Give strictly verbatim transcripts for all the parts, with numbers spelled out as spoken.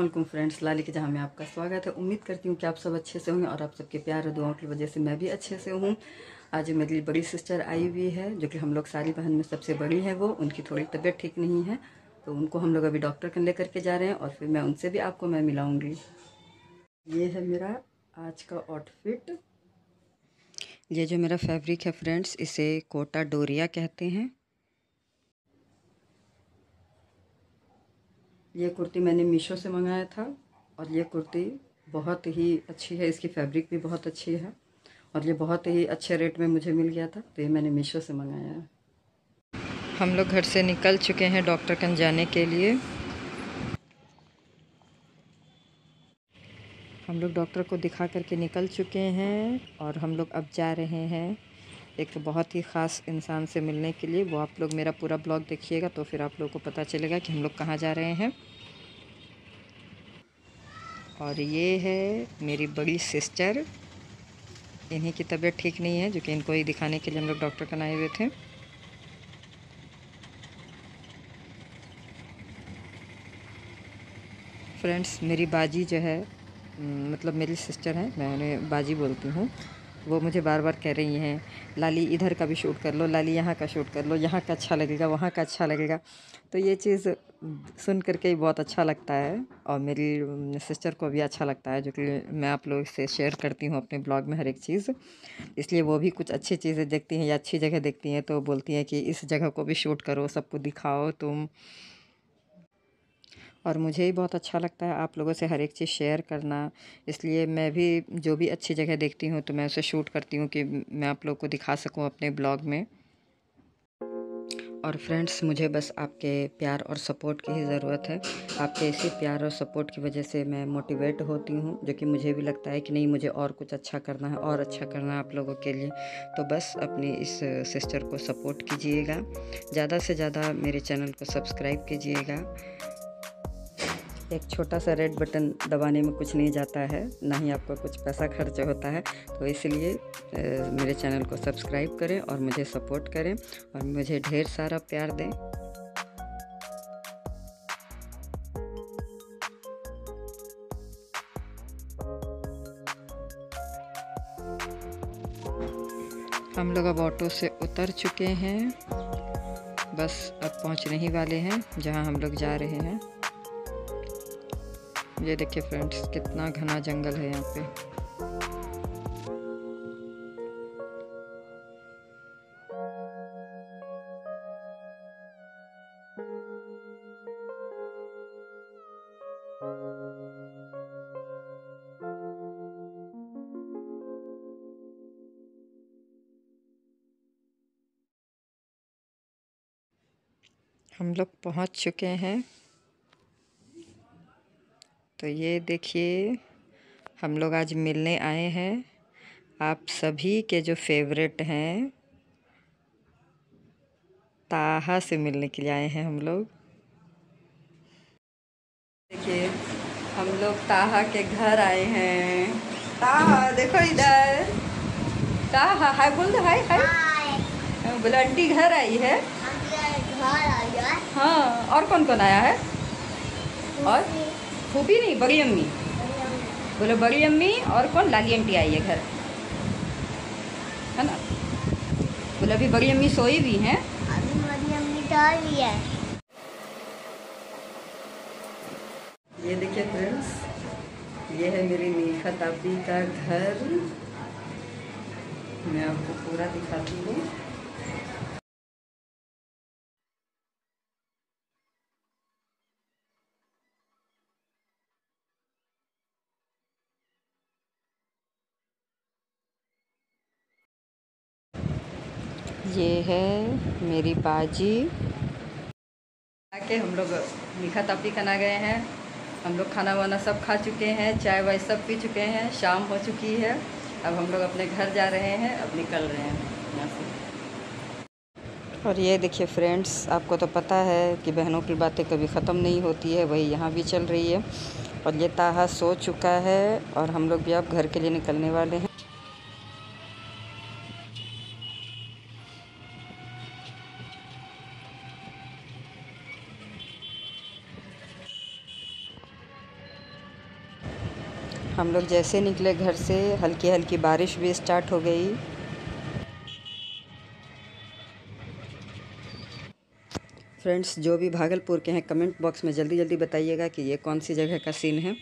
अस्सलामुअलैकुम फ्रेंड्स, लाली के जहाँ में आपका स्वागत है। उम्मीद करती हूँ कि आप सब अच्छे से होंगे और आप सबके प्यार और दुआओं की वजह से मैं भी अच्छे से हूँ। आज मेरे लिए बड़ी सिस्टर आई हुई है, जो कि हम लोग सारी बहन में सबसे बड़ी है। वो उनकी थोड़ी तबीयत ठीक नहीं है, तो उनको हम लोग अभी डॉक्टर के लेकर के जा रहे हैं और फिर मैं उनसे भी आपको मैं मिलाऊँगी। ये है मेरा आज का आउटफिट। ये जो मेरा फैब्रिक है फ्रेंड्स, इसे कोटा डोरिया कहते हैं। ये कुर्ती मैंने मीशो से मंगाया था और ये कुर्ती बहुत ही अच्छी है, इसकी फैब्रिक भी बहुत अच्छी है और ये बहुत ही अच्छे रेट में मुझे मिल गया था, तो ये मैंने मीशो से मंगाया है। हम लोग घर से निकल चुके हैं डॉक्टर कन जाने के लिए। हम लोग डॉक्टर को दिखा करके निकल चुके हैं और हम लोग अब जा रहे हैं एक बहुत ही ख़ास इंसान से मिलने के लिए। वो आप लोग मेरा पूरा ब्लॉग देखिएगा तो फिर आप लोगों को पता चलेगा कि हम लोग कहाँ जा रहे हैं। और ये है मेरी बड़ी सिस्टर, इन्हीं की तबीयत ठीक नहीं है, जो कि इनको ही दिखाने के लिए हम लोग डॉक्टर कन आए हुए थे। फ्रेंड्स, मेरी बाजी जो है, मतलब मेरी सिस्टर है, मैं उन्हें बाजी बोलती हूँ। वो मुझे बार बार कह रही हैं, लाली इधर का भी शूट कर लो, लाली यहाँ का शूट कर लो, यहाँ का अच्छा लगेगा, वहाँ का अच्छा लगेगा। तो ये चीज़ सुन करके ही बहुत अच्छा लगता है और मेरी सिस्टर को भी अच्छा लगता है, जो कि मैं आप लोग से शेयर करती हूँ अपने ब्लॉग में हर एक चीज़। इसलिए वो भी कुछ अच्छी चीज़ें देखती हैं या अच्छी जगह देखती हैं तो बोलती हैं कि इस जगह को भी शूट करो, सबको दिखाओ तुम। और मुझे ही बहुत अच्छा लगता है आप लोगों से हर एक चीज़ शेयर करना, इसलिए मैं भी जो भी अच्छी जगह देखती हूँ तो मैं उसे शूट करती हूँ कि मैं आप लोगों को दिखा सकूँ अपने ब्लॉग में। और फ्रेंड्स, मुझे बस आपके प्यार और सपोर्ट की ही ज़रूरत है। आपके इसी प्यार और सपोर्ट की वजह से मैं मोटिवेट होती हूँ, जो कि मुझे भी लगता है कि नहीं, मुझे और कुछ अच्छा करना है और अच्छा करना है आप लोगों के लिए। तो बस अपनी इस सिस्टर को सपोर्ट कीजिएगा, ज़्यादा से ज़्यादा मेरे चैनल को सब्सक्राइब कीजिएगा। एक छोटा सा रेड बटन दबाने में कुछ नहीं जाता है, ना ही आपका कुछ पैसा खर्च होता है, तो इसलिए मेरे चैनल को सब्सक्राइब करें और मुझे सपोर्ट करें और मुझे ढेर सारा प्यार दें। हम लोग अब ऑटो से उतर चुके हैं, बस अब पहुंचने ही वाले हैं जहां हम लोग जा रहे हैं। ये देखिए फ्रेंड्स, कितना घना जंगल है यहाँ पे। हम लोग पहुँच चुके हैं, तो ये देखिए हम लोग आज मिलने आए हैं आप सभी के जो फेवरेट हैं, ताहा से मिलने के लिए आए हैं हम लोग। देखिए हम लोग ताहा के घर आए हैं। ताहा देखो इधर, ताहा हाय बोल दो, हाय हाय बोलो। आंटी घर आई है, हाँ। और कौन कौन आया है? और खूबी नहीं, बड़ी अम्मी बोलो, बड़ी अम्मी। और कौन? लाली आंटी आई है घर, है ना? बोलो अभी बड़ी अम्मी सोई भी हैं, अभी बड़ी अम्मी तो आई भी है। ये देखिए फ्रेंड्स, ये है मेरी मीठा तापी का घर, मैं आपको पूरा दिखाती हूँ। ये है मेरी बाजी। आके हम लोग मीठा तापी कना गए हैं, हम लोग खाना वाना सब खा चुके हैं, चाय वाय सब पी चुके हैं, शाम हो चुकी है। अब हम लोग अपने घर जा रहे हैं, अब निकल रहे हैं यहाँ से। और ये देखिए फ्रेंड्स, आपको तो पता है कि बहनों की बातें कभी ख़त्म नहीं होती है, वही यहाँ भी चल रही है। और ये ताहा सो चुका है और हम लोग भी अब घर के लिए निकलने वाले हैं। हम लोग जैसे निकले घर से हल्की हल्की बारिश भी स्टार्ट हो गई। फ्रेंड्स, जो भी भागलपुर के हैं कमेंट बॉक्स में जल्दी जल्दी बताइएगा कि ये कौन सी जगह का सीन है।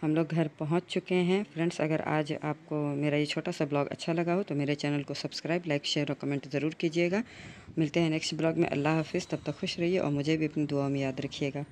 हम लोग घर पहुंच चुके हैं। फ्रेंड्स, अगर आज आपको मेरा ये छोटा सा ब्लॉग अच्छा लगा हो तो मेरे चैनल को सब्सक्राइब, लाइक, शेयर और कमेंट ज़रूर कीजिएगा। मिलते हैं नेक्स्ट ब्लॉग में। अल्लाह हाफिज़। तब तक खुश रहिए और मुझे भी अपनी दुआ में याद रखिएगा।